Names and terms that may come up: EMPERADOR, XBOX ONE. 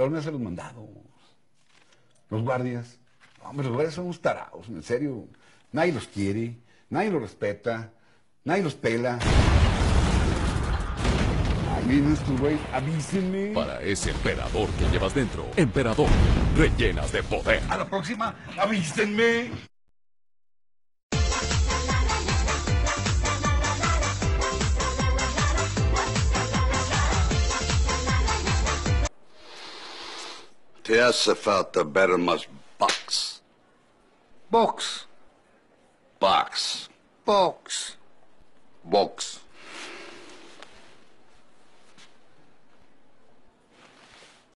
ladrones a los mandados. Los guardias. Hombre, los guardias son unos tarados, en serio. Nadie los quiere, nadie los respeta, nadie los pela. Ahí vienen estos güeyes, avísenme. Para ese emperador que llevas dentro, emperador, rellenas de poder. A la próxima, avísenme. Te hace falta ver más box. Box. Box. Box. Box.